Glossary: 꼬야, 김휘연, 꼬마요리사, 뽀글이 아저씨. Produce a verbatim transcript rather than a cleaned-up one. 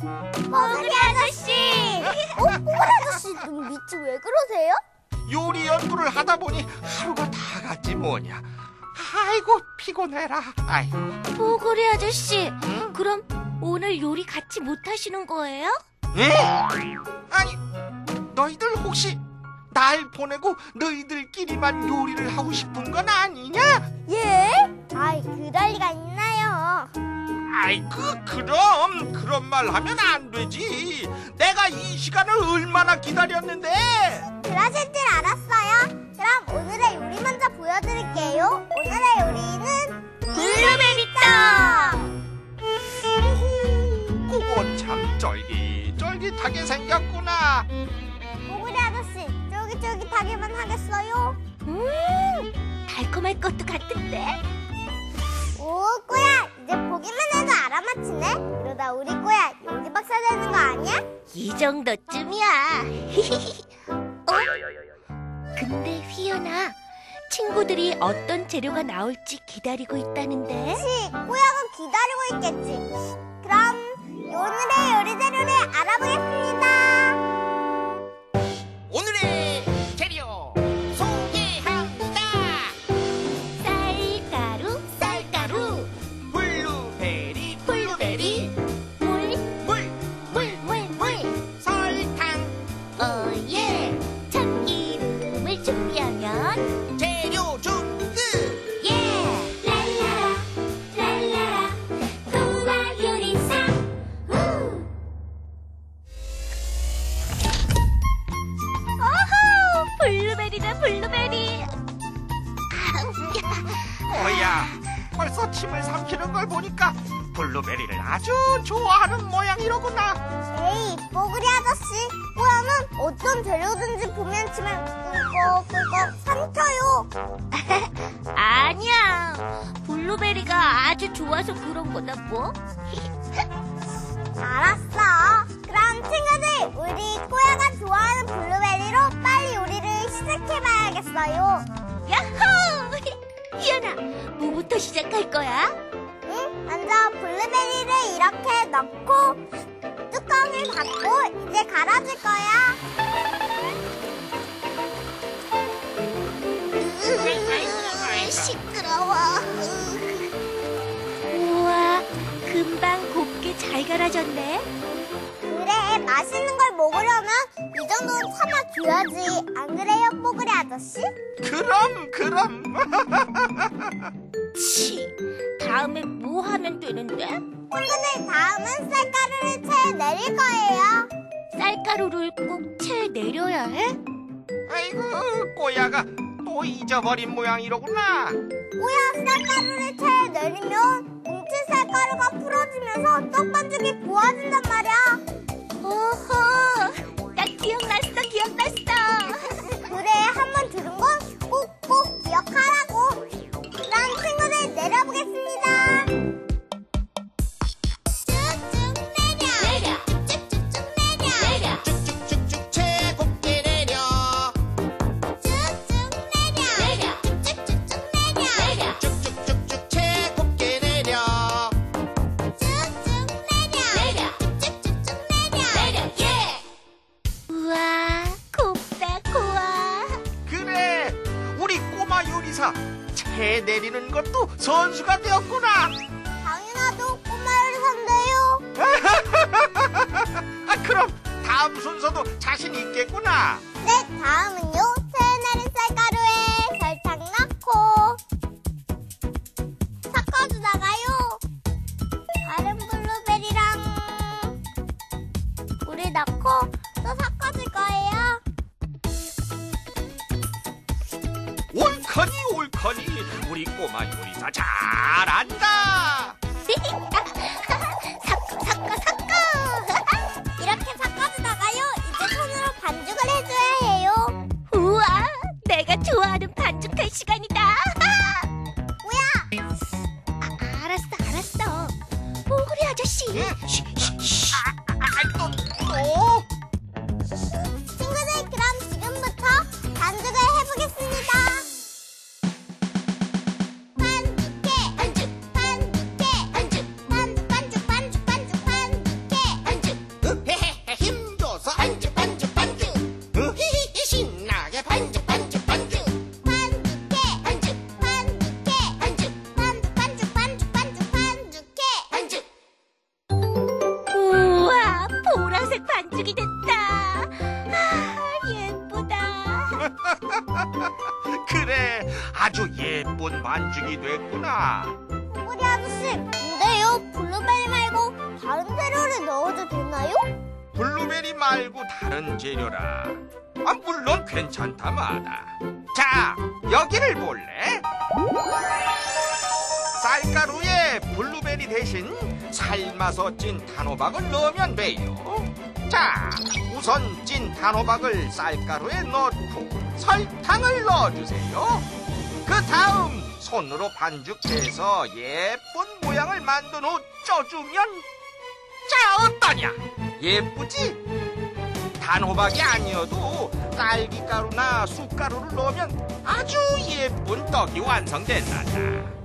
뽀글이 아저씨! 어? 뽀글이 아저씨 눈 밑이 왜 그러세요? 요리 연구를 하다 보니 하루가 다 갔지 뭐냐. 아이고 피곤해라. 아이고. 뽀글이 아저씨, 응? 그럼 오늘 요리 같이 못 하시는 거예요? 에? 아니, 너희들 혹시 날 보내고 너희들끼리만 요리를 하고 싶은 건 아니냐? 예? 아이, 그럴 리가 있나요? 아이, 그, 그럼 그런 말 하면 안 되지. 내가 이 시간을 얼마나 기다렸는데. 그러실 줄 알았어요. 그럼 오늘의 요리 먼저 보여드릴게요. 오늘의 요리는 블루베리떡! 그거 참 쫄깃쫄깃하게 생겼구나. 뽀글이 아저씨, 쫄깃쫄깃하게만 하겠어요? 음, 달콤할 것도 같은데? 오, 꼬야, 이제 보기만 해도 알아맞히네. 그러다 우리 꼬야 요리 박사 되는 거 아니야? 이 정도쯤이야. 어? 근데 휘연아, 친구들이 어떤 재료가 나올지 기다리고 있다는데? 그치, 꼬야가 기다리고 있겠지. 그럼 오늘의 요리 재료를 알아보겠습니다. 오늘의 재료 소개합니다. 쌀가루, 쌀가루, 블루베리, 블루베리, 물, 물, 물, 물, 물, 설탕, 오예, 참기름을 준비하면 재료 준비. 예, 랄라라, 랄라라, 꼬마요리사. 블루베리. 꼬야, 벌써 침을 삼키는 걸 보니까 블루베리를 아주 좋아하는 모양이로구나. 에이, 뽀글이 아저씨, 꼬야는 어떤 재료든지 보면 침을 꿀꺽꿀꺽 삼켜요. 아니야, 블루베리가 아주 좋아서 그런 거다 뭐. 알았어. 그럼 친구들, 우리 꼬야가 좋아하는 블루베리로 빨리 요리를 시작해봐야겠어요. 야호! 희연아, 뭐부터 시작할 거야? 응, 먼저 블루베리를 이렇게 넣고 뚜껑을 닫고 이제 갈아줄 거야. 시끄러워. 우와, 금방 곱게 잘 갈아졌네. 맛있는 걸 먹으려면 이 정도는 참아줘야지. 안 그래요, 뽀글이 아저씨? 그럼, 그럼. 치, 다음에 뭐 하면 되는데? 친구들, 다음은 쌀가루를 체에 내릴 거예요. 쌀가루를 꼭 체에 내려야 해? 아이고, 꼬야가 또 잊어버린 모양이로구나. 꼬야, 쌀가루를 체에 내리면 뭉친 쌀가루가 풀어지면서 떡반죽이 부어진단 말이야. 오호, 나 기억났어, 기억났어. 그래, 한번 들은 건 꼭꼭 기억하라고. 그럼 친구들, 내려보겠습니다. 쭉쭉 내려, 내려, 쭉쭉쭉 내려, 내려, 쭉쭉쭉쭉 제곱게 내려, 쭉쭉 내려, 내려, 쭉쭉쭉 내려, 내려, 쭉쭉쭉쭉 제곱게 내려, 쭉쭉 내려, 내려. 체 내리는 것도 선수가 되었구나. 당연하죠, 꼬마요리사인데요. 아, 그럼 다음 순서도 자신 있겠구나. 네, 다음은요, 체 내린 쌀가루에 설탕 넣고 섞어주다가요, 다른 블루베리랑 물을 넣고 또 섞어줄 거예요. 옳거니, 옳거니. 우리 꼬마 요리사 잘한다. 섞어, 섞어, 섞어. 이렇게 섞어주다가요, 이제 손으로 반죽을 해줘야 해요. 우와, 내가 좋아하는 반죽할 시간이다. 뭐야? 아, 알았어, 알았어. 뽀글이 아저씨. 쉬쉬쉬. 아, 아, 또, 또. 친구들, 그럼 지금부터 반죽을 해보겠습니다. 반죽해, 반죽, 반죽. 반죽이 됐다. 아, 예쁘다. 그래, 아주 예쁜 반죽이 됐구나. 꼬리 아저씨, 근데요, 블루베리 말고 다른 재료를 넣어도 되나요? 블루베리 말고 다른 재료라. 아, 물론 괜찮다마다. 자, 여기를 볼래? 쌀가루에 블루베리 대신 삶아서 찐 단호박을 넣으면 돼요. 자, 우선 찐 단호박을 쌀가루에 넣고 설탕을 넣어주세요. 그 다음 손으로 반죽해서 예쁜 모양을 만든 후 쪄주면, 자, 어떠냐? 예쁘지? 단호박이 아니어도 딸기가루나 쑥가루를 넣으면 아주 예쁜 떡이 완성된단다.